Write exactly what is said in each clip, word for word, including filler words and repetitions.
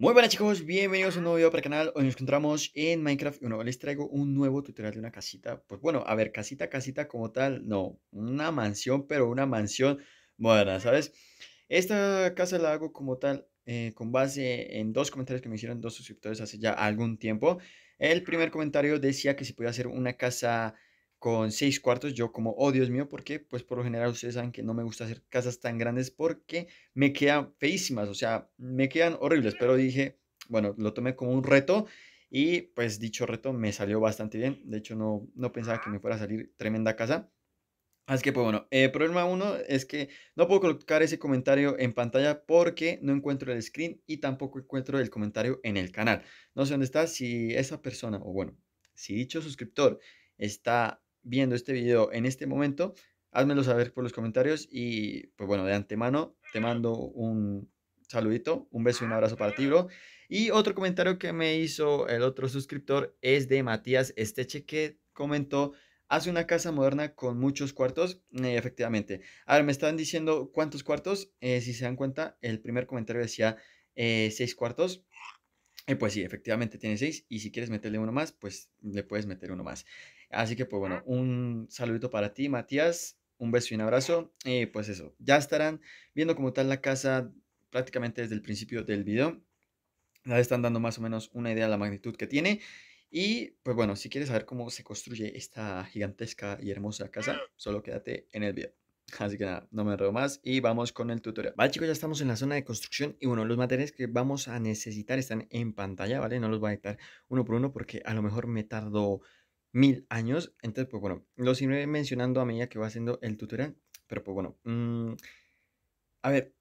Muy buenas chicos, bienvenidos a un nuevo video para el canal. Hoy nos encontramos en Minecraft y bueno, les traigo un nuevo tutorial de una casita. Pues bueno, a ver, casita, casita como tal, no, una mansión, pero una mansión moderna, ¿sabes? Esta casa la hago como tal eh, con base en dos comentarios que me hicieron dos suscriptores hace ya algún tiempo. El primer comentario decía que si podía hacer una casa con seis cuartos, yo como, oh Dios mío, porque pues por lo general ustedes saben que no me gusta hacer casas tan grandes porque me quedan feísimas, o sea, me quedan horribles, pero dije, bueno, lo tomé como un reto y pues dicho reto me salió bastante bien. De hecho no, no pensaba que me fuera a salir tremenda casa, así que pues bueno, eh, problema uno es que no puedo colocar ese comentario en pantalla porque no encuentro el screen y tampoco encuentro el comentario en el canal, no sé dónde está. Si esa persona, o bueno, si dicho suscriptor está viendo este video en este momento, házmelo saber por los comentarios. Y pues bueno, de antemano te mando un saludito, un beso y un abrazo para ti, bro. Y otro comentario que me hizo el otro suscriptor es de Matías Esteche, que comentó: hace una casa moderna con muchos cuartos. Eh, efectivamente, a ver, me están diciendo cuántos cuartos. Eh, si se dan cuenta, el primer comentario decía eh, seis cuartos. Eh, pues sí, efectivamente tiene seis, y si quieres meterle uno más, pues le puedes meter uno más. Así que pues bueno, un saludito para ti, Matías, un beso y un abrazo. Y pues eso, ya estarán viendo como tal la casa prácticamente desde el principio del video. Ya están dando más o menos una idea de la magnitud que tiene. Y pues bueno, si quieres saber cómo se construye esta gigantesca y hermosa casa, solo quédate en el video. Así que nada, no me enredo más y vamos con el tutorial. Vale chicos, ya estamos en la zona de construcción y bueno, los materiales que vamos a necesitar están en pantalla, ¿vale? No los voy a editar uno por uno porque a lo mejor me tardo mil años. Entonces pues bueno, los iré mencionando a medida que va haciendo el tutorial. Pero pues bueno, mmm, a ver,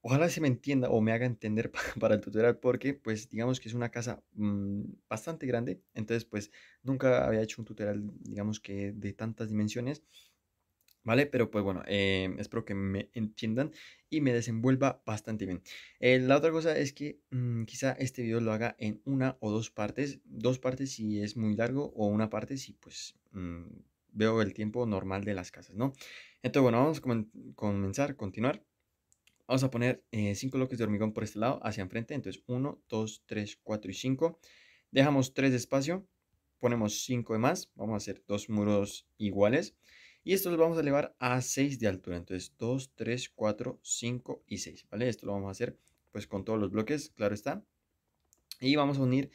ojalá se me entienda o me haga entender para el tutorial, porque pues digamos que es una casa mmm, bastante grande. Entonces pues nunca había hecho un tutorial, digamos que de tantas dimensiones, ¿vale? Pero pues bueno, eh, espero que me entiendan y me desenvuelva bastante bien. Eh, la otra cosa es que mmm, quizá este video lo haga en una o dos partes. Dos partes si es muy largo, o una parte si pues mmm, veo el tiempo normal de las casas, ¿no? Entonces bueno, vamos a com comenzar, continuar. Vamos a poner eh, cinco bloques de hormigón por este lado, hacia enfrente. Entonces uno, dos, tres, cuatro y cinco. Dejamos tres de espacio, ponemos cinco de más. Vamos a hacer dos muros iguales. Y estos los vamos a elevar a seis de altura. Entonces dos, tres, cuatro, cinco y seis, ¿vale? Esto lo vamos a hacer pues con todos los bloques, claro está. Y vamos a unir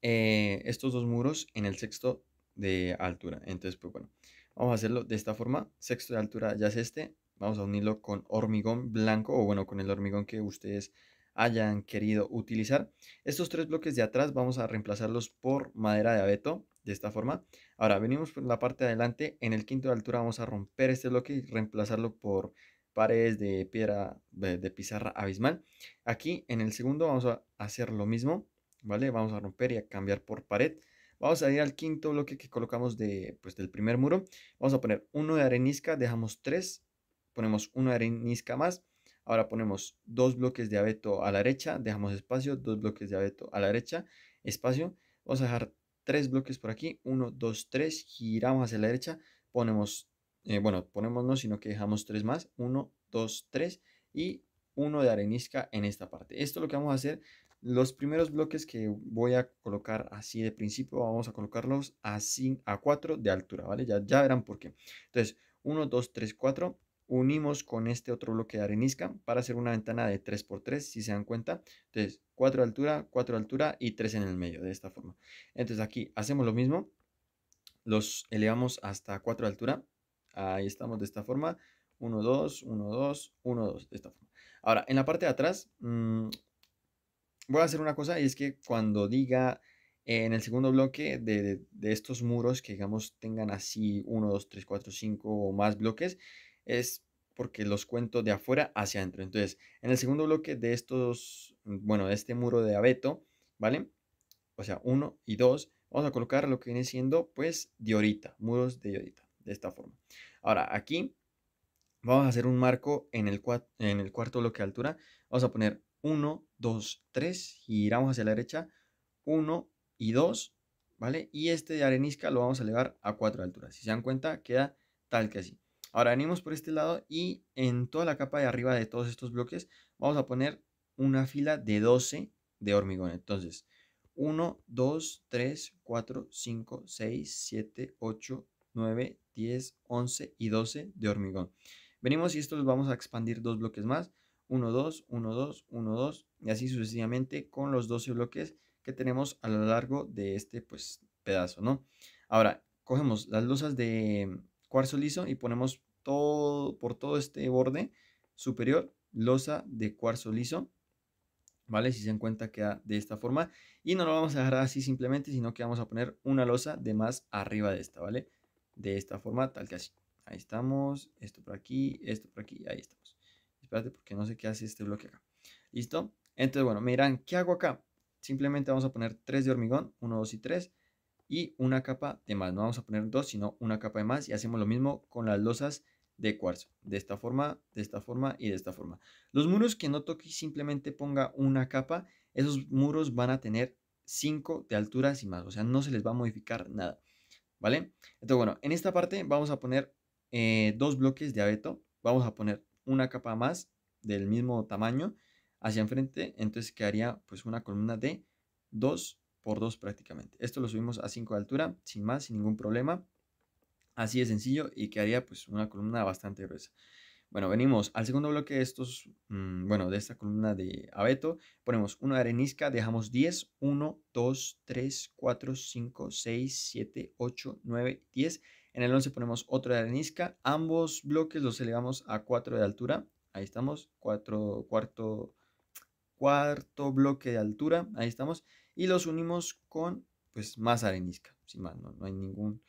eh, estos dos muros en el sexto de altura. Entonces pues bueno, vamos a hacerlo de esta forma. Sexto de altura ya es este. Vamos a unirlo con hormigón blanco, o bueno, con el hormigón que ustedes hayan querido utilizar. Estos tres bloques de atrás vamos a reemplazarlos por madera de abeto. De esta forma. Ahora venimos por la parte de adelante. En el quinto de altura vamos a romper este bloque y reemplazarlo por paredes de piedra de, de pizarra abismal. Aquí en el segundo vamos a hacer lo mismo, ¿vale? Vamos a romper y a cambiar por pared. Vamos a ir al quinto bloque que colocamos de, pues, del primer muro. Vamos a poner uno de arenisca, dejamos tres, ponemos uno de arenisca más. Ahora ponemos dos bloques de abeto a la derecha, dejamos espacio, dos bloques de abeto a la derecha, espacio. Vamos a dejar tres bloques por aquí, uno, dos, tres, giramos hacia la derecha, ponemos, eh, bueno, ponemos no, sino que dejamos tres más, uno, dos, tres y uno de arenisca en esta parte. Esto es lo que vamos a hacer. Los primeros bloques que voy a colocar así de principio, vamos a colocarlos así a cuatro de altura, ¿vale? Ya, ya verán por qué. Entonces, uno, dos, tres, cuatro, unimos con este otro bloque de arenisca para hacer una ventana de tres por tres, si se dan cuenta. Entonces, cuatro de altura, cuatro de altura y tres en el medio, de esta forma. Entonces aquí hacemos lo mismo, los elevamos hasta cuatro de altura, ahí estamos de esta forma, uno, dos, uno, dos, uno, dos, de esta forma. Ahora, en la parte de atrás, mmm, voy a hacer una cosa, y es que cuando diga eh, en el segundo bloque de, de, de estos muros, que digamos tengan así uno, dos, tres, cuatro, cinco o más bloques, es porque los cuento de afuera hacia adentro. Entonces, en el segundo bloque de estos, bueno, de este muro de abeto, ¿vale? O sea, uno y dos, vamos a colocar lo que viene siendo, pues, diorita, muros de diorita, de esta forma. Ahora, aquí vamos a hacer un marco en el, en el cuarto bloque de altura. Vamos a poner uno, dos, tres, giramos hacia la derecha, uno y dos, ¿vale? Y este de arenisca lo vamos a elevar a cuatro de altura. Si se dan cuenta, queda tal que así. Ahora venimos por este lado y en toda la capa de arriba de todos estos bloques vamos a poner una fila de doce de hormigón. Entonces, uno, dos, tres, cuatro, cinco, seis, siete, ocho, nueve, diez, once y doce de hormigón. Venimos y esto los vamos a expandir dos bloques más. uno, dos, uno, dos, uno, dos y así sucesivamente con los doce bloques que tenemos a lo largo de este pues, pedazo, ¿no? Ahora, cogemos las losas de cuarzo liso y ponemos todo por todo este borde superior losa de cuarzo liso, ¿vale? Si se dan cuenta queda de esta forma y no lo vamos a dejar así simplemente, sino que vamos a poner una losa de más arriba de esta, ¿vale? De esta forma, tal que así. Ahí estamos, esto por aquí, esto por aquí, ahí estamos. Espérate porque no sé qué hace este bloque acá. ¿Listo? Entonces, bueno, me dirán, ¿qué hago acá? Simplemente vamos a poner tres de hormigón, uno, dos y tres y una capa de más. No vamos a poner dos, sino una capa de más y hacemos lo mismo con las losas de cuarzo, de esta forma, de esta forma y de esta forma. Los muros que no toque, simplemente ponga una capa. Esos muros van a tener cinco de altura y más, o sea, no se les va a modificar nada, ¿vale? Entonces, bueno, en esta parte vamos a poner eh, dos bloques de abeto, vamos a poner una capa más del mismo tamaño hacia enfrente, entonces quedaría pues una columna de dos por dos prácticamente. Esto lo subimos a cinco de altura, sin más, sin ningún problema. Así de sencillo y quedaría pues una columna bastante gruesa. Bueno, venimos al segundo bloque de estos, mmm, bueno, de esta columna de abeto. Ponemos una arenisca, dejamos diez, uno, dos, tres, cuatro, cinco, seis, siete, ocho, nueve, diez. En el once ponemos otra de arenisca. Ambos bloques los elevamos a cuatro de altura. Ahí estamos, cuatro, cuarto, cuarto bloque de altura. Ahí estamos. Y los unimos con pues más arenisca. Sin más, no, no hay ningún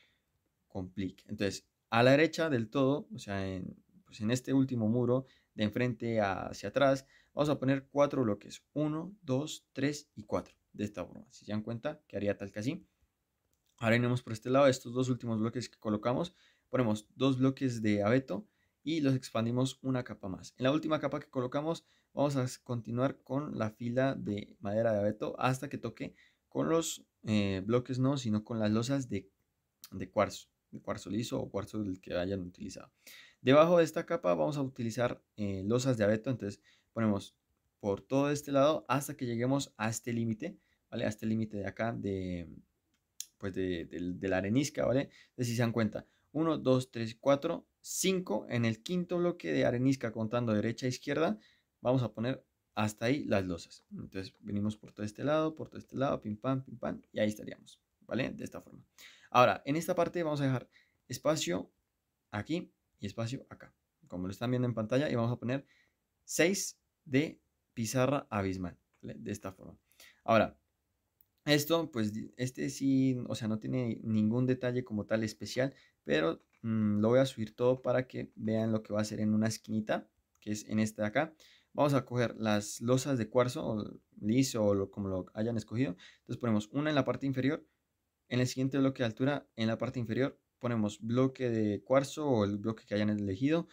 complique. Entonces, a la derecha del todo, o sea, en, pues en este último muro, de enfrente hacia atrás, vamos a poner cuatro bloques, uno, dos, tres y cuatro, de esta forma, si se dan cuenta, quedaría tal que así. Ahora iremos por este lado, estos dos últimos bloques que colocamos, ponemos dos bloques de abeto y los expandimos una capa más. En la última capa que colocamos, vamos a continuar con la fila de madera de abeto hasta que toque con los eh, bloques, no, sino con las losas de, de cuarzo. De cuarzo liso o cuarzo del que hayan utilizado. Debajo de esta capa vamos a utilizar eh, losas de abeto, entonces ponemos por todo este lado hasta que lleguemos a este límite, ¿vale? A este límite de acá de, pues de, de, de la arenisca, ¿vale? Entonces si se dan cuenta, uno, dos, tres, cuatro, cinco, en el quinto bloque de arenisca contando derecha e izquierda, vamos a poner hasta ahí las losas. Entonces venimos por todo este lado, por todo este lado, pim pam, pim pam, y ahí estaríamos, ¿vale? De esta forma. Ahora, en esta parte vamos a dejar espacio aquí y espacio acá, como lo están viendo en pantalla, y vamos a poner seis de pizarra abismal, ¿vale? De esta forma. Ahora, esto, pues, este sí, o sea, no tiene ningún detalle como tal especial, pero mmm, lo voy a subir todo para que vean lo que va a hacer en una esquinita, que es en esta de acá. Vamos a coger las losas de cuarzo, o liso, o lo, como lo hayan escogido. Entonces ponemos una en la parte inferior. En el siguiente bloque de altura, en la parte inferior, ponemos bloque de cuarzo o el bloque que hayan elegido,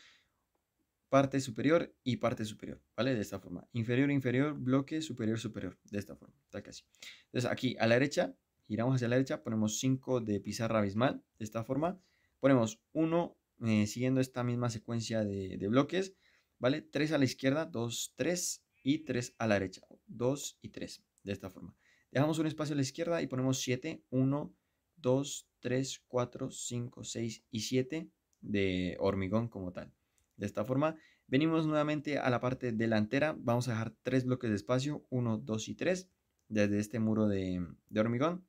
parte superior y parte superior, ¿vale? De esta forma, inferior, inferior, bloque, superior, superior, de esta forma, tal que así. Entonces aquí a la derecha, giramos hacia la derecha, ponemos cinco de pizarra abismal, de esta forma, ponemos uno eh, siguiendo esta misma secuencia de, de bloques, ¿vale? tres a la izquierda, dos, tres y tres a la derecha, dos y tres, de esta forma. Dejamos un espacio a la izquierda y ponemos siete, uno, dos, tres, cuatro, cinco, seis y siete de hormigón como tal. De esta forma, venimos nuevamente a la parte delantera, vamos a dejar tres bloques de espacio, uno, dos y tres, desde este muro de, de hormigón.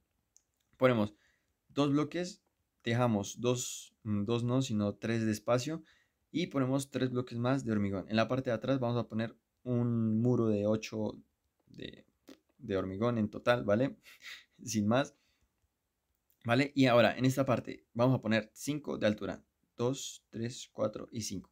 Ponemos dos bloques, dejamos dos, dos no, sino tres de espacio y ponemos tres bloques más de hormigón. En la parte de atrás vamos a poner un muro de ocho de... de hormigón en total, ¿vale? Sin más, ¿vale? Y ahora, en esta parte, vamos a poner cinco de altura, dos, tres, cuatro y cinco,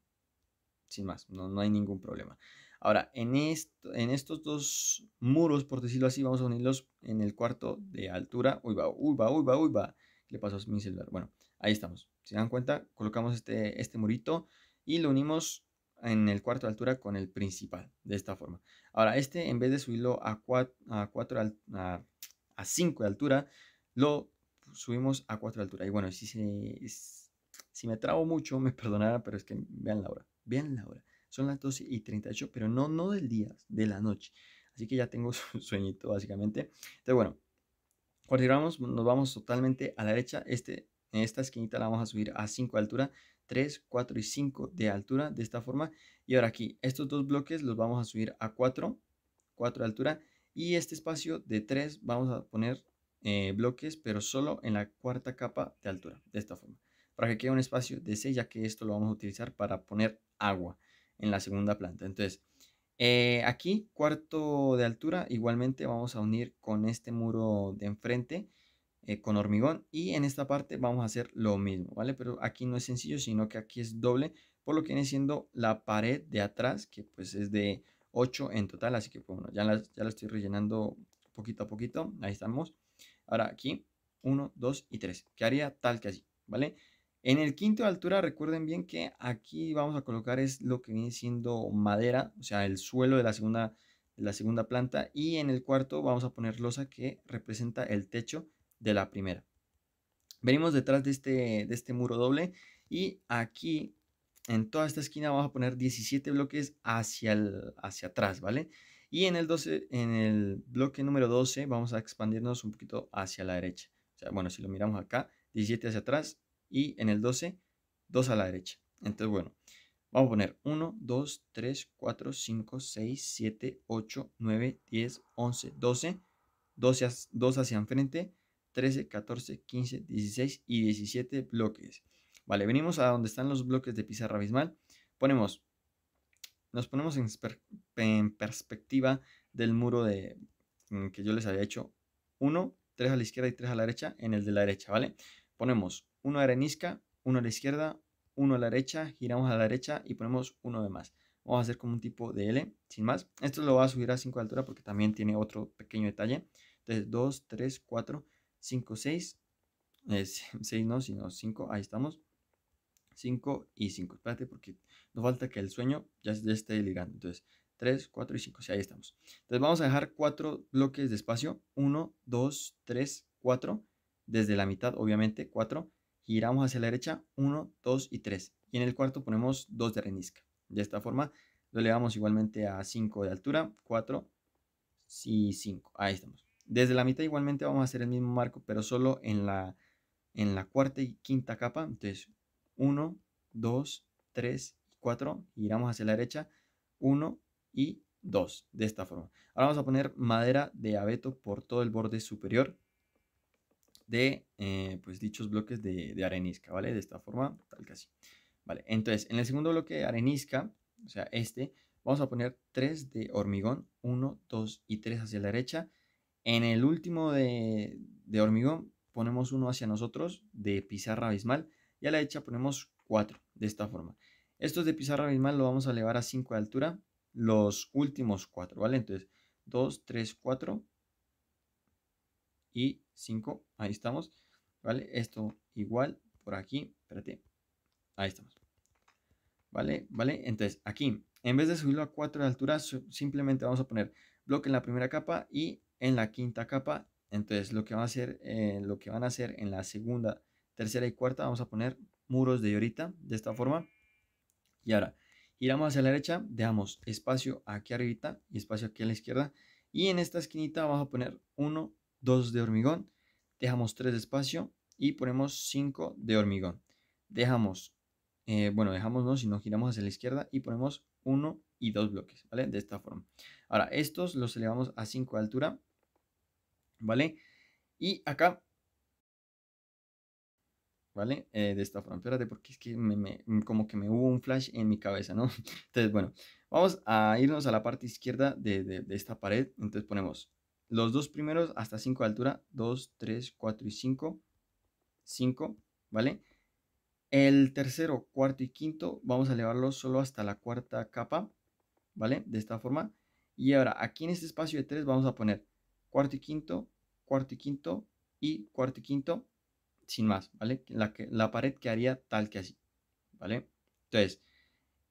sin más, no, no hay ningún problema. Ahora, en, esto, en estos dos muros, por decirlo así, vamos a unirlos en el cuarto de altura, uy va, uy va, uy va, uy va, ¿qué le pasó a mi celular? Bueno, ahí estamos, si dan cuenta, colocamos este, este murito y lo unimos en el cuarto de altura con el principal, de esta forma. Ahora este, en vez de subirlo a cuatro a cinco de altura, lo subimos a cuatro de altura. Y bueno, si, se, si me trabo mucho, me perdonarán, pero es que vean la hora, vean la hora, son las doce y treinta y ocho, pero no, no del día, de la noche. Así que ya tengo su sueñito básicamente. Entonces bueno, continuamos, nos vamos totalmente a la derecha. Este, en esta esquinita la vamos a subir a cinco de altura, tres, cuatro y cinco de altura, de esta forma. Y ahora aquí, estos dos bloques los vamos a subir a cuatro, cuatro de altura. Y este espacio de tres vamos a poner eh, bloques, pero solo en la cuarta capa de altura, de esta forma. Para que quede un espacio de seis, ya que esto lo vamos a utilizar para poner agua en la segunda planta. Entonces, eh, aquí, cuarto de altura, igualmente vamos a unir con este muro de enfrente, eh, con hormigón. Y en esta parte vamos a hacer lo mismo, ¿vale? Pero aquí no es sencillo, sino que aquí es doble, por lo que viene siendo la pared de atrás, que pues es de ocho en total. Así que pues, bueno, ya la, ya la estoy rellenando poquito a poquito. Ahí estamos. Ahora aquí, uno, dos y tres. Quedaría tal que así, ¿vale? En el quinto de altura, recuerden bien que aquí vamos a colocar es lo que viene siendo madera, o sea, el suelo de la segunda, de la segunda planta. Y en el cuarto vamos a poner losa, que representa el techo de la primera. Venimos detrás de este, de este muro doble, y aquí en toda esta esquina vamos a poner diecisiete bloques hacia, el, hacia atrás, ¿vale? Y en el, doce, en el bloque número doce vamos a expandirnos un poquito hacia la derecha. O sea, bueno, si lo miramos acá, diecisiete hacia atrás. Y en el doce, dos a la derecha. Entonces, bueno, vamos a poner uno, dos, tres, cuatro, cinco, seis, siete, ocho, nueve, diez, once, doce. dos hacia enfrente, trece, catorce, quince, dieciséis y diecisiete bloques. Vale, venimos a donde están los bloques de pizarra abismal. Ponemos, nos ponemos en, per, en perspectiva del muro de, que yo les había hecho. uno, tres a la izquierda y tres a la derecha en el de la derecha, ¿vale? Ponemos uno de arenisca, uno a la izquierda, uno a la derecha, giramos a la derecha y ponemos uno de más. Vamos a hacer como un tipo de L, sin más. Esto lo voy a subir a cinco de altura porque también tiene otro pequeño detalle. Entonces, dos, tres, cuatro, cinco, seis. Eh, seis no, sino cinco. Ahí estamos. cinco y cinco. Espérate porque nos falta que el sueño ya, ya esté delirando. Entonces, tres, cuatro y cinco. Sí, ahí estamos. Entonces, vamos a dejar cuatro bloques de espacio. uno, dos, tres, cuatro. Desde la mitad, obviamente, cuatro. Giramos hacia la derecha, uno, dos y tres. Y en el cuarto ponemos dos de arenisca. De esta forma lo elevamos igualmente a cinco de altura, cuatro y cinco. Ahí estamos. Desde la mitad igualmente vamos a hacer el mismo marco, pero solo en la, en la cuarta y quinta capa. Entonces, uno, dos, tres, cuatro. Giramos hacia la derecha, uno y dos. De esta forma. Ahora vamos a poner madera de abeto por todo el borde superior de eh, pues dichos bloques de, de arenisca, ¿vale? De esta forma, tal que así. Vale, entonces, en el segundo bloque de arenisca, o sea, este, vamos a poner tres de hormigón, uno, dos y tres hacia la derecha. En el último de, de hormigón ponemos uno hacia nosotros, de pizarra abismal, y a la derecha ponemos cuatro, de esta forma. Estos de pizarra abismal lo vamos a elevar a cinco de altura, los últimos cuatro, ¿vale? Entonces, dos, tres, cuatro y cinco, ahí estamos, ¿vale? Esto igual, por aquí, espérate, ahí estamos, ¿vale? Vale, entonces aquí, en vez de subirlo a cuatro de altura, simplemente vamos a poner bloque en la primera capa y en la quinta capa. Entonces lo que, va a hacer, eh, lo que van a hacer en la segunda, tercera y cuarta, vamos a poner muros de llorita, de esta forma. Y ahora, giramos hacia la derecha, dejamos espacio aquí arribita y espacio aquí a la izquierda, y en esta esquinita vamos a poner uno, dos de hormigón, dejamos tres de espacio y ponemos cinco de hormigón. Dejamos, eh, bueno, dejamos no, sino giramos hacia la izquierda y ponemos uno y dos bloques, ¿vale? De esta forma. Ahora, estos los elevamos a cinco de altura, ¿vale? Y acá, ¿vale? Eh, de esta forma. Espérate, porque es que me, me, como que me hubo un flash en mi cabeza, ¿no? Entonces, bueno, vamos a irnos a la parte izquierda de, de, de esta pared. Entonces ponemos los dos primeros hasta cinco de altura, dos, tres, cuatro y cinco, cinco, ¿vale? El tercero, cuarto y quinto vamos a elevarlo solo hasta la cuarta capa, ¿vale? De esta forma. Y ahora aquí en este espacio de tres vamos a poner cuarto y quinto, cuarto y quinto y cuarto y quinto, sin más, ¿vale? La, que, la pared quedaría tal que así, ¿vale? Entonces,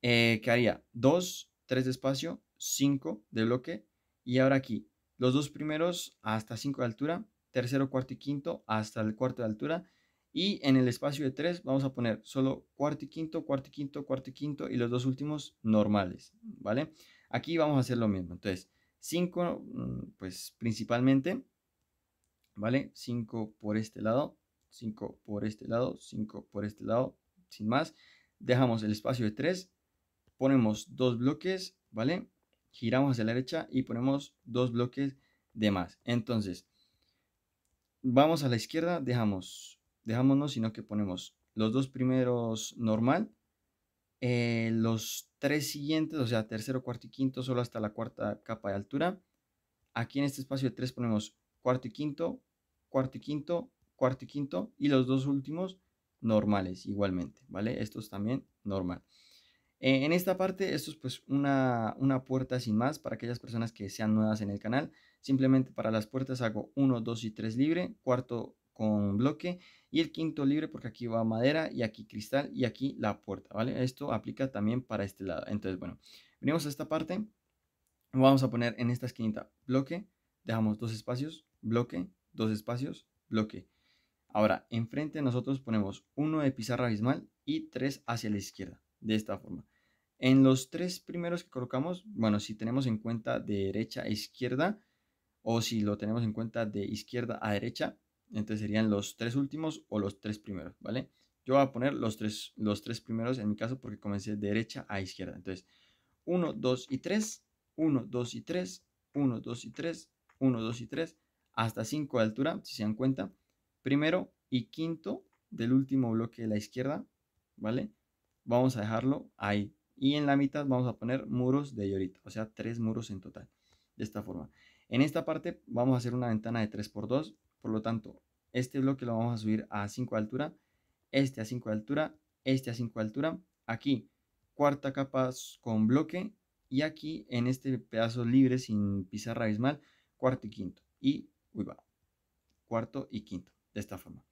eh, quedaría dos, tres de espacio, cinco de bloque, y ahora aquí los dos primeros hasta cinco de altura, tercero, cuarto y quinto hasta el cuarto de altura, y en el espacio de tres vamos a poner solo cuarto y quinto, cuarto y quinto, cuarto y quinto y los dos últimos normales, ¿vale? Aquí vamos a hacer lo mismo. Entonces, cinco, pues principalmente, ¿vale? cinco por este lado, cinco por este lado, cinco por este lado, sin más. Dejamos el espacio de tres, ponemos dos bloques, ¿vale? Giramos hacia la derecha y ponemos dos bloques de más. Entonces, vamos a la izquierda, dejamos, dejámonos, sino que ponemos los dos primeros normal, eh, los tres siguientes, o sea, tercero, cuarto y quinto, solo hasta la cuarta capa de altura. Aquí en este espacio de tres ponemos cuarto y quinto, cuarto y quinto, cuarto y quinto, y los dos últimos normales igualmente, ¿vale? Estos también normal. Eh, en esta parte, esto es pues una, una puerta sin más para aquellas personas que sean nuevas en el canal. Simplemente para las puertas hago uno, dos y tres libre, cuarto con bloque y el quinto libre porque aquí va madera y aquí cristal y aquí la puerta, ¿vale? Esto aplica también para este lado. Entonces, bueno, venimos a esta parte, vamos a poner en esta esquinita bloque, dejamos dos espacios, bloque, dos espacios, bloque. Ahora, enfrente nosotros ponemos uno de pizarra abismal y tres hacia la izquierda, de esta forma. En los tres primeros que colocamos, bueno, si tenemos en cuenta de derecha a izquierda, o si lo tenemos en cuenta de izquierda a derecha, entonces serían los tres últimos o los tres primeros, ¿vale? Yo voy a poner los tres, los tres primeros en mi caso porque comencé de derecha a izquierda. Entonces, uno, dos y tres, uno, dos y tres, uno, dos y tres, uno, dos y tres, hasta cinco de altura, si se dan cuenta. Primero y quinto del último bloque de la izquierda, ¿vale? Vamos a dejarlo ahí. Y en la mitad vamos a poner muros de llorita, o sea, tres muros en total, de esta forma. En esta parte vamos a hacer una ventana de tres por dos, por lo tanto, este bloque lo vamos a subir a cinco de altura, este a cinco de altura, este a cinco de altura, aquí cuarta capa con bloque y aquí en este pedazo libre sin pizarra abismal, cuarto y quinto, y uy, va, cuarto y quinto, de esta forma.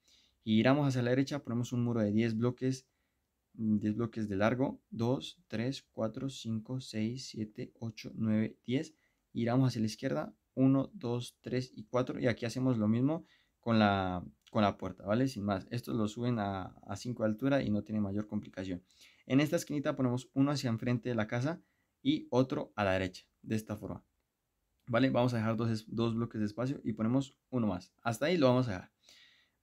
Giramos hacia la derecha, ponemos un muro de diez bloques, diez bloques de largo, dos, tres, cuatro, cinco, seis, siete, ocho, nueve, diez, giramos hacia la izquierda, uno, dos, tres y cuatro, y aquí hacemos lo mismo con la, con la puerta, ¿vale? Sin más, estos lo suben a, a cinco de altura y no tiene mayor complicación. En esta esquinita ponemos uno hacia enfrente de la casa y otro a la derecha, de esta forma, ¿vale? Vamos a dejar dos, dos bloques de espacio y ponemos uno más, hasta ahí lo vamos a dejar.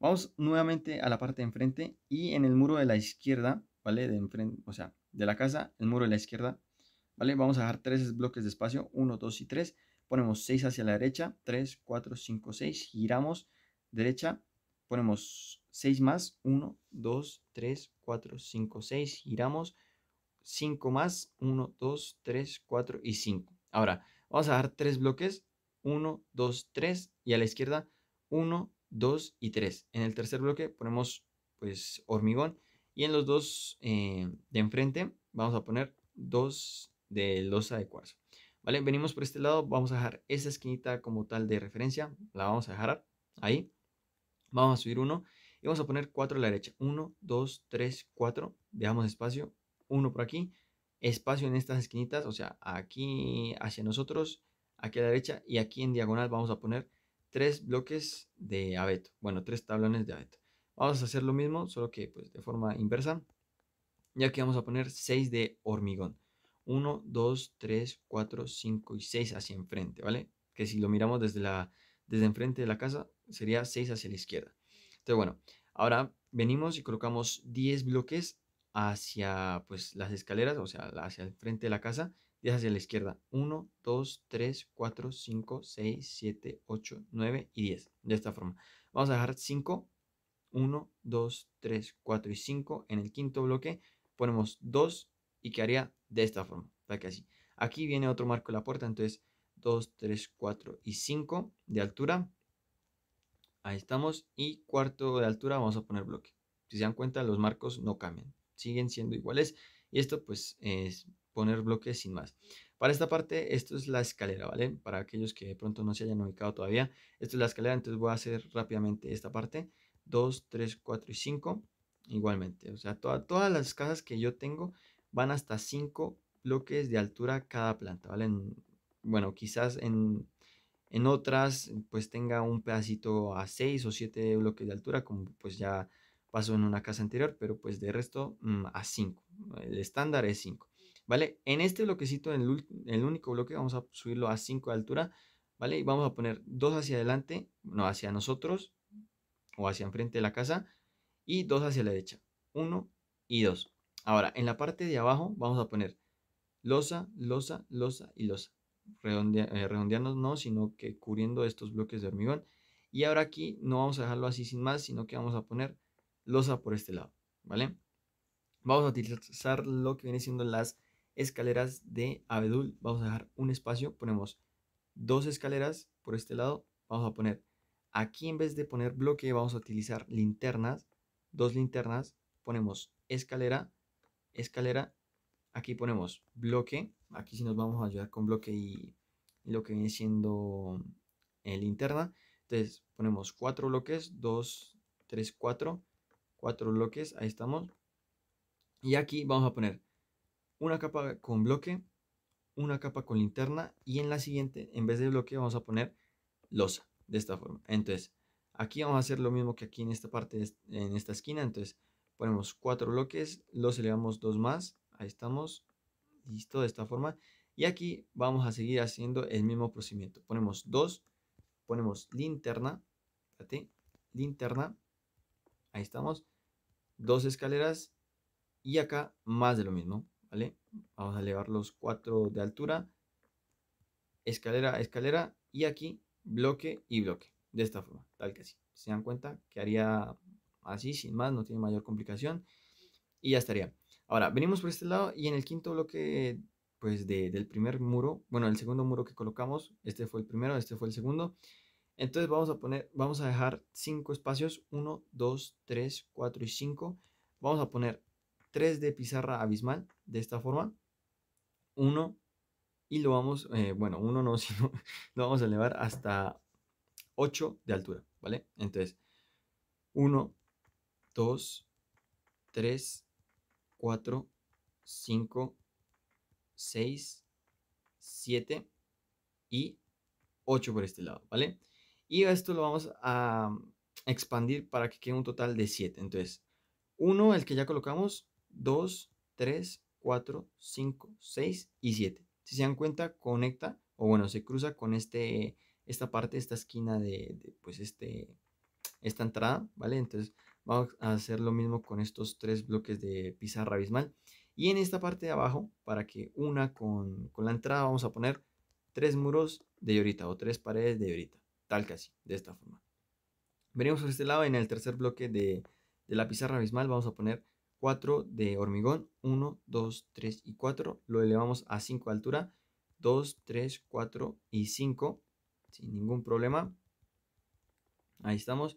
Vamos nuevamente a la parte de enfrente y en el muro de la izquierda, ¿vale? De enfrente, o sea, de la casa, el muro de la izquierda, ¿vale? Vamos a dejar tres bloques de espacio, uno, dos y tres. Ponemos seis hacia la derecha, tres, cuatro, cinco, seis, giramos, derecha, ponemos seis más, uno, dos, tres, cuatro, cinco, seis, giramos, cinco más, uno, dos, tres, cuatro y cinco. Ahora, vamos a dejar tres bloques, uno, dos, tres y a la izquierda uno, dos y tres. En el tercer bloque ponemos pues hormigón y en los dos eh, de enfrente vamos a poner dos de losa de cuarzo. ¿Vale? Venimos por este lado, vamos a dejar esta esquinita como tal de referencia, la vamos a dejar ahí, vamos a subir uno y vamos a poner cuatro a la derecha, uno, dos, tres, cuatro, dejamos espacio, uno por aquí, espacio en estas esquinitas, o sea, aquí hacia nosotros, aquí a la derecha y aquí en diagonal vamos a poner tres bloques de abeto, bueno, tres tablones de abeto. Vamos a hacer lo mismo, solo que pues de forma inversa, y aquí vamos a poner seis de hormigón. uno, dos, tres, cuatro, cinco y seis hacia enfrente, ¿vale? Que si lo miramos desde, la, desde enfrente de la casa, sería seis hacia la izquierda. Entonces, bueno, ahora venimos y colocamos diez bloques hacia pues, las escaleras, o sea, hacia el frente de la casa, diez hacia la izquierda. uno, dos, tres, cuatro, cinco, seis, siete, ocho, nueve y diez. De esta forma. Vamos a dejar cinco, uno, dos, tres, cuatro y cinco. En el quinto bloque ponemos dos y quedaría de esta forma, para que así. Aquí viene otro marco de la puerta, entonces dos, tres, cuatro y cinco de altura. Ahí estamos. Y cuarto de altura vamos a poner bloque. Si se dan cuenta, los marcos no cambian. Siguen siendo iguales. Y esto pues es poner bloque sin más. Para esta parte, esto es la escalera, ¿vale? Para aquellos que de pronto no se hayan ubicado todavía. Esto es la escalera, entonces voy a hacer rápidamente esta parte. dos, tres, cuatro y cinco. Igualmente. O sea, toda, todas las casas que yo tengo van hasta cinco bloques de altura cada planta, ¿vale? En, bueno, quizás en, en otras pues tenga un pedacito a seis o siete bloques de altura, como pues ya pasó en una casa anterior, pero pues de resto a cinco. El estándar es cinco. ¿vale? En este bloquecito, en el, el único bloque, vamos a subirlo a cinco de altura, ¿vale? Y vamos a poner dos hacia adelante, no, hacia nosotros, o hacia enfrente de la casa, y dos hacia la derecha, uno y dos. Ahora, en la parte de abajo vamos a poner losa, losa, losa y losa. Redondea, eh, redondearnos no, sino que cubriendo estos bloques de hormigón. Y ahora aquí no vamos a dejarlo así sin más, sino que vamos a poner losa por este lado, ¿vale? Vamos a utilizar lo que viene siendo las escaleras de abedul. Vamos a dejar un espacio, ponemos dos escaleras por este lado. Vamos a poner aquí, en vez de poner bloque, vamos a utilizar linternas, dos linternas. Ponemos escalera, escalera. Aquí ponemos bloque. Aquí sí nos vamos a ayudar con bloque y lo que viene siendo eh, linterna. Entonces ponemos cuatro bloques, dos, tres, cuatro. Cuatro bloques, ahí estamos. Y aquí vamos a poner una capa con bloque, una capa con linterna, y en la siguiente, en vez de bloque, vamos a poner losa, de esta forma. Entonces aquí vamos a hacer lo mismo que aquí en esta parte, en esta esquina. Entonces ponemos cuatro bloques, los elevamos dos más, ahí estamos, listo, de esta forma. Y aquí vamos a seguir haciendo el mismo procedimiento. Ponemos dos, ponemos linterna, fíjate, linterna, ahí estamos, dos escaleras. Y acá más de lo mismo, ¿vale? Vamos a elevar los cuatro de altura, escalera, escalera, y aquí bloque y bloque, de esta forma, tal que así. Se dan cuenta que haría así, sin más, no tiene mayor complicación, y ya estaría. Ahora, venimos por este lado, y en el quinto bloque, pues de, del primer muro, bueno, el segundo muro que colocamos, este fue el primero, este fue el segundo. Entonces vamos a poner, vamos a dejar cinco espacios, uno, dos, tres, cuatro y cinco. Vamos a poner tres de pizarra abismal, de esta forma, uno, y lo vamos, eh, bueno, uno no, sino lo vamos a elevar hasta ocho de altura, ¿vale? Entonces, uno, dos, tres, cuatro, cinco, seis, siete y ocho por este lado, ¿vale? Y esto lo vamos a expandir para que quede un total de siete. Entonces, uno, el que ya colocamos, dos, tres, cuatro, cinco, seis y siete. Si se dan cuenta, conecta, o bueno, se cruza con este, esta parte, esta esquina de, de pues este, esta entrada, ¿vale? Entonces vamos a hacer lo mismo con estos tres bloques de pizarra abismal. Y en esta parte de abajo, para que una con, con la entrada, vamos a poner tres muros de llorita, o tres paredes de llorita, tal que así, de esta forma. Venimos por este lado, en el tercer bloque de, de la pizarra abismal vamos a poner cuatro de hormigón, uno, dos, tres y cuatro, lo elevamos a cinco de altura, dos, tres, cuatro y cinco, sin ningún problema, ahí estamos.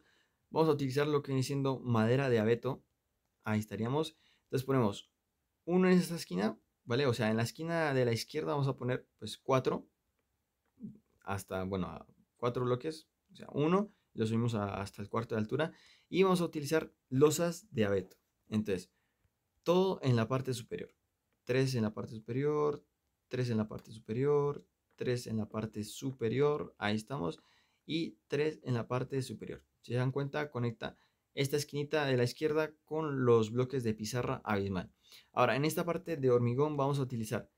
Vamos a utilizar lo que viene siendo madera de abeto, ahí estaríamos. Entonces ponemos uno en esta esquina, ¿vale? O sea, en la esquina de la izquierda vamos a poner pues cuatro, hasta, bueno, cuatro bloques, o sea, uno, lo subimos a, hasta el cuarto de altura, y vamos a utilizar losas de abeto. Entonces, todo en la parte superior, tres en la parte superior, tres en la parte superior, tres en la parte superior, ahí estamos, y tres en la parte superior. Si se dan cuenta, conecta esta esquinita de la izquierda con los bloques de pizarra abismal. Ahora, en esta parte de hormigón vamos a utilizar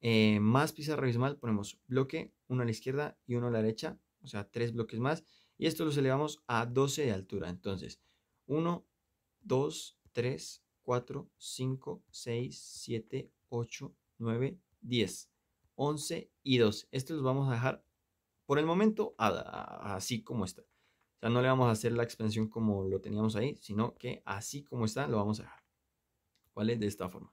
eh, más pizarra abismal, ponemos bloque, uno a la izquierda y uno a la derecha, o sea, tres bloques más, y esto los elevamos a doce de altura. Entonces, uno, dos, tres, cuatro, cinco, seis, siete, ocho, nueve, diez, once y doce. Estos los vamos a dejar por el momento a, a, así como está. O sea, no le vamos a hacer la expansión como lo teníamos ahí, sino que así como está lo vamos a dejar, ¿vale? De esta forma.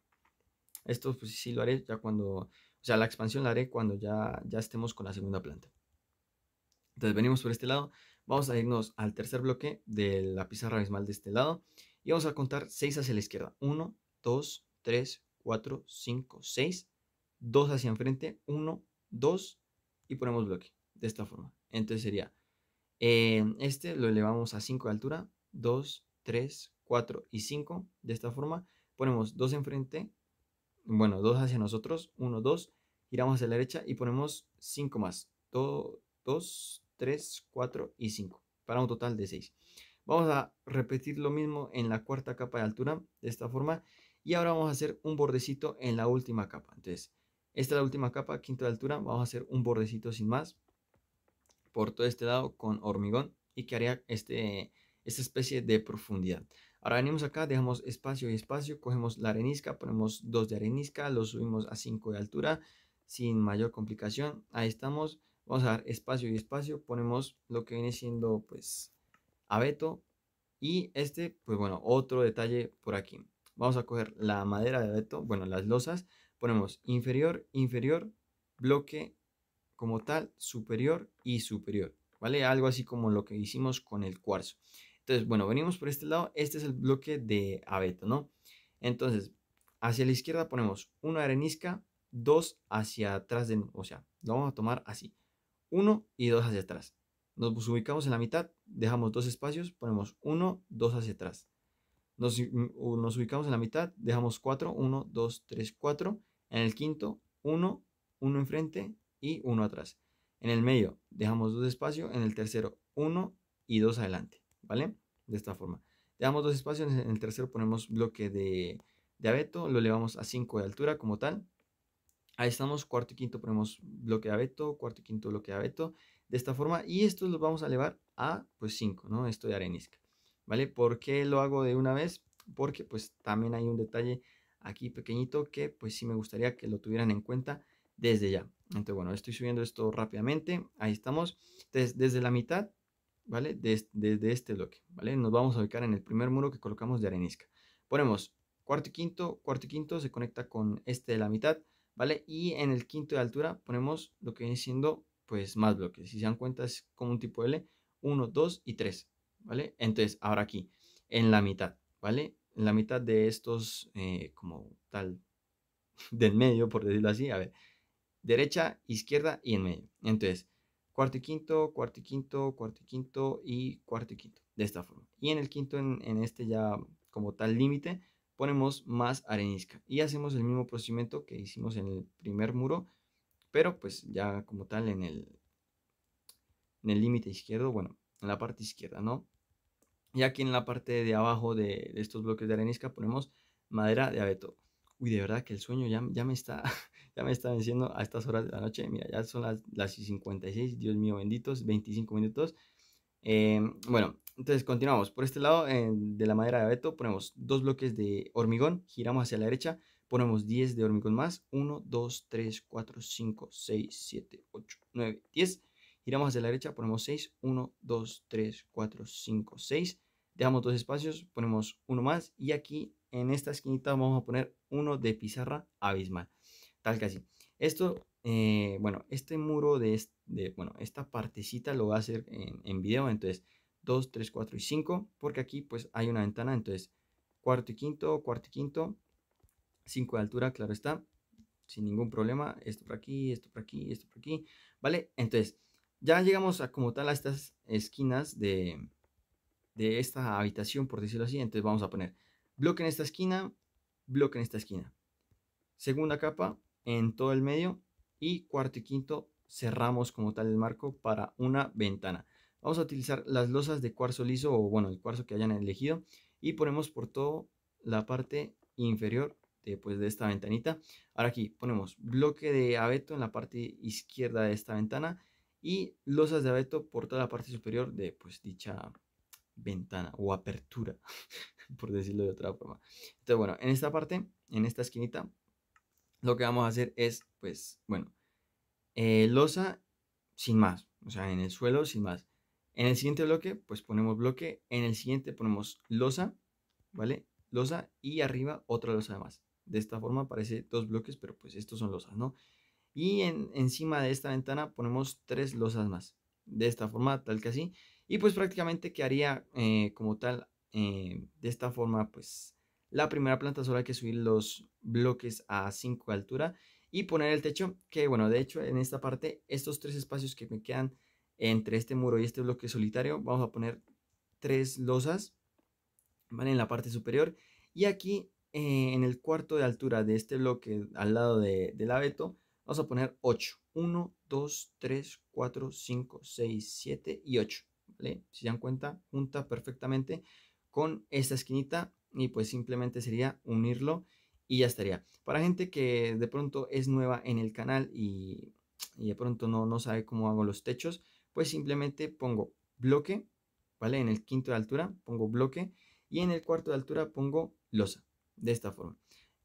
Esto pues sí lo haré ya cuando, o sea, la expansión la haré cuando ya, ya estemos con la segunda planta. Entonces venimos por este lado, vamos a irnos al tercer bloque de la pizarra abismal de este lado. Y vamos a contar seis hacia la izquierda. uno, dos, tres, cuatro, cinco, seis. dos hacia enfrente. uno, dos. Y ponemos bloque. De esta forma. Entonces sería. Eh, este lo elevamos a cinco de altura. dos, tres, cuatro y cinco. De esta forma. Ponemos dos enfrente. Bueno, dos hacia nosotros. uno, dos. Giramos hacia la derecha y ponemos cinco más. dos, tres, cuatro y cinco. Para un total de seis. Vamos a repetir lo mismo en la cuarta capa de altura, de esta forma, y ahora vamos a hacer un bordecito en la última capa. Entonces, esta es la última capa, quinto de altura, vamos a hacer un bordecito sin más por todo este lado con hormigón y que haría este, esta especie de profundidad. Ahora venimos acá, dejamos espacio y espacio, cogemos la arenisca, ponemos dos de arenisca, lo subimos a cinco de altura sin mayor complicación. Ahí estamos, vamos a dar espacio y espacio, ponemos lo que viene siendo pues abeto y este, pues bueno, otro detalle por aquí. Vamos a coger la madera de abeto, bueno, las losas, ponemos inferior, inferior, bloque como tal, superior y superior, ¿vale? Algo así como lo que hicimos con el cuarzo. Entonces, bueno, venimos por este lado, este es el bloque de abeto, ¿no? Entonces, hacia la izquierda ponemos uno de arenisca, dos hacia atrás, de, o sea, lo vamos a tomar así, uno y dos hacia atrás. Nos ubicamos en la mitad, dejamos dos espacios, ponemos uno, dos hacia atrás. Nos, nos ubicamos en la mitad, dejamos cuatro, uno, dos, tres, cuatro. En el quinto, uno, uno enfrente y uno atrás. En el medio, dejamos dos espacios, en el tercero, uno y dos adelante. ¿Vale? De esta forma. Dejamos dos espacios, en el tercero ponemos bloque de, de abeto, lo elevamos a cinco de altura como tal. Ahí estamos, cuarto y quinto ponemos bloque de abeto, cuarto y quinto bloque de abeto. De esta forma, y estos los vamos a elevar a pues cinco, ¿no? Esto de arenisca. ¿Vale? ¿Por qué lo hago de una vez? Porque pues también hay un detalle aquí pequeñito que pues sí me gustaría que lo tuvieran en cuenta desde ya. Entonces bueno, estoy subiendo esto rápidamente. Ahí estamos. Entonces desde la mitad, ¿vale? Desde, desde este bloque, ¿vale? Nos vamos a ubicar en el primer muro que colocamos de arenisca. Ponemos cuarto y quinto, cuarto y quinto se conecta con este de la mitad, ¿vale? Y en el quinto de altura ponemos lo que viene siendo pues más bloques, si se dan cuenta es como un tipo L, uno, dos y tres, ¿vale? Entonces ahora aquí, en la mitad, ¿vale? En la mitad de estos, eh, como tal, del medio, por decirlo así, a ver, derecha, izquierda y en medio. Entonces, cuarto y quinto, cuarto y quinto, cuarto y quinto y cuarto y quinto, de esta forma. Y en el quinto, en, en este ya como tal límite, ponemos más arenisca y hacemos el mismo procedimiento que hicimos en el primer muro, pero pues ya como tal en el en el límite izquierdo, bueno, en la parte izquierda, ¿no? Y aquí en la parte de abajo de, de estos bloques de arenisca ponemos madera de abeto. Uy, de verdad que el sueño ya, ya, me, está, ya me está venciendo a estas horas de la noche. Mira, ya son las, las cincuenta y seis, Dios mío benditos, veinticinco minutos. Eh, bueno, entonces continuamos. Por este lado eh, de la madera de abeto ponemos dos bloques de hormigón, giramos hacia la derecha. Ponemos diez de hormigón más, uno, dos, tres, cuatro, cinco, seis, siete, ocho, nueve, diez. Giramos hacia la derecha, ponemos seis, uno, dos, tres, cuatro, cinco, seis. Dejamos dos espacios, ponemos uno más. Y aquí en esta esquinita vamos a poner uno de pizarra abismal. Tal que así. Esto, eh, bueno, este muro de, este, de, bueno, esta partecita lo voy a hacer en, en video. Entonces, dos, tres, cuatro y cinco. Porque aquí pues hay una ventana. Entonces, cuarto y quinto, cuarto y quinto. cinco de altura, claro está, sin ningún problema, esto por aquí, esto por aquí, esto por aquí, ¿vale? Entonces, ya llegamos a como tal a estas esquinas de, de esta habitación, por decirlo así. Entonces vamos a poner bloque en esta esquina, bloque en esta esquina, segunda capa en todo el medio y cuarto y quinto cerramos como tal el marco para una ventana. Vamos a utilizar las losas de cuarzo liso o bueno, el cuarzo que hayan elegido y ponemos por toda la parte inferior pues de esta ventanita. Ahora aquí ponemos bloque de abeto en la parte izquierda de esta ventana y losas de abeto por toda la parte superior de pues dicha ventana o apertura por decirlo de otra forma. Entonces bueno, en esta parte, en esta esquinita lo que vamos a hacer es pues bueno eh, losa sin más, o sea en el suelo sin más. En el siguiente bloque pues ponemos bloque, en el siguiente ponemos losa, ¿vale? Losa y arriba otra losa de más. De esta forma parece dos bloques, pero pues estos son losas, ¿no? Y en, encima de esta ventana ponemos tres losas más. De esta forma, tal que así. Y pues prácticamente quedaría eh, como tal, eh, de esta forma, pues la primera planta. Solo hay que subir los bloques a cinco de altura y poner el techo. Que bueno, de hecho en esta parte, estos tres espacios que me quedan entre este muro y este bloque solitario, vamos a poner tres losas, ¿vale? En la parte superior. Y aquí eh, en el cuarto de altura de este bloque al lado de, del abeto vamos a poner ocho, uno, dos, tres, cuatro, cinco, seis, siete y ocho, ¿vale? Si se dan cuenta, junta perfectamente con esta esquinita y pues simplemente sería unirlo y ya estaría. Para gente que de pronto es nueva en el canal y, y de pronto no, no sabe cómo hago los techos, pues simplemente pongo bloque, ¿vale? En el quinto de altura pongo bloque y en el cuarto de altura pongo losa, de esta forma.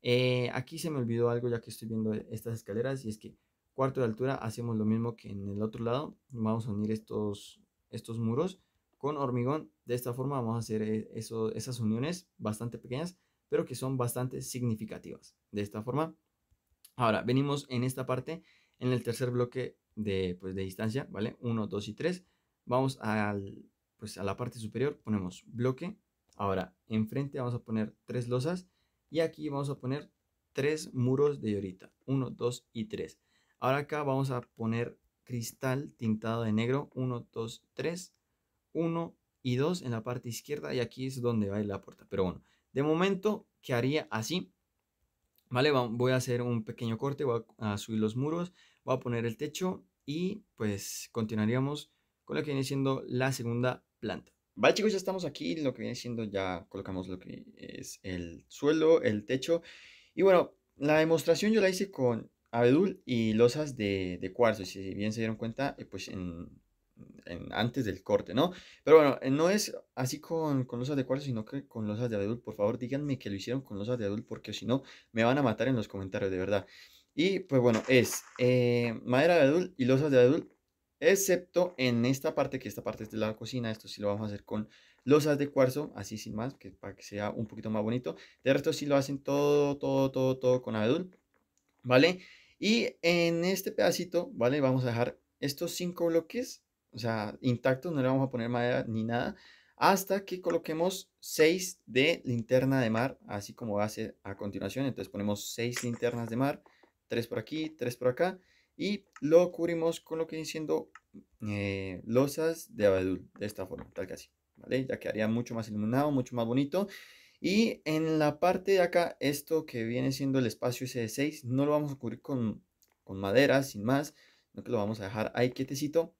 Eh, aquí se me olvidó algo ya que estoy viendo estas escaleras, y es que cuarto de altura hacemos lo mismo que en el otro lado. Vamos a unir estos, estos muros con hormigón. De esta forma vamos a hacer eso, esas uniones bastante pequeñas, pero que son bastante significativas. De esta forma. Ahora, venimos en esta parte, en el tercer bloque de, pues, de distancia, ¿vale? uno, dos y tres. Vamos al, pues, a la parte superior, ponemos bloque. Ahora, enfrente vamos a poner tres losas. Y aquí vamos a poner tres muros de llorita. uno, dos y tres. Ahora acá vamos a poner cristal tintado de negro. uno, dos, tres. uno y dos en la parte izquierda. Y aquí es donde va a ir la puerta. Pero bueno, de momento quedaría así. Vale, voy a hacer un pequeño corte. Voy a subir los muros. Voy a poner el techo. Y pues continuaríamos con lo que viene siendo la segunda planta. Vale chicos, ya estamos aquí, lo que viene siendo ya colocamos lo que es el suelo, el techo. Y bueno, la demostración yo la hice con abedul y losas de, de cuarzo, si bien se dieron cuenta, pues en, en, antes del corte, ¿no? Pero bueno, no es así con, con losas de cuarzo, sino que con losas de abedul. Por favor díganme que lo hicieron con losas de abedul, porque si no me van a matar en los comentarios, de verdad. Y pues bueno, es eh, madera de abedul y losas de abedul. Excepto en esta parte, que esta parte es de la cocina. Esto sí lo vamos a hacer con losas de cuarzo, así sin más, que para que sea un poquito más bonito. De resto sí lo hacen todo, todo, todo, todo con abedul, ¿vale? Y en este pedacito, ¿vale? Vamos a dejar estos cinco bloques, o sea, intactos. No le vamos a poner madera ni nada, hasta que coloquemos seis de linterna de mar, así como va a ser a continuación. Entonces ponemos seis linternas de mar, tres por aquí, tres por acá. Y lo cubrimos con lo que viene siendo eh, losas de abedul, de esta forma, tal que así, ¿vale? Ya quedaría mucho más iluminado, mucho más bonito. Y en la parte de acá, esto que viene siendo el espacio ese de seis, no lo vamos a cubrir con, con madera, sin más, sino que lo vamos a dejar ahí quietecito.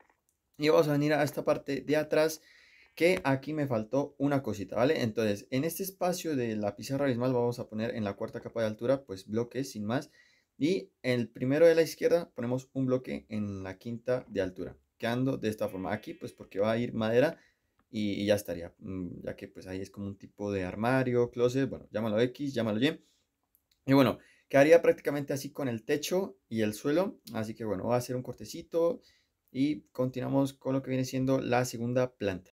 Y vamos a venir a esta parte de atrás, que aquí me faltó una cosita, ¿vale? Entonces, en este espacio de la pizarra abismal vamos a poner en la cuarta capa de altura, pues bloques, sin más. Y el primero de la izquierda ponemos un bloque en la quinta de altura, quedando de esta forma. Aquí pues porque va a ir madera y, y ya estaría, ya que pues ahí es como un tipo de armario, closet, bueno, llámalo X, llámalo Y. Y bueno, quedaría prácticamente así con el techo y el suelo, así que bueno, va a hacer un cortecito y continuamos con lo que viene siendo la segunda planta.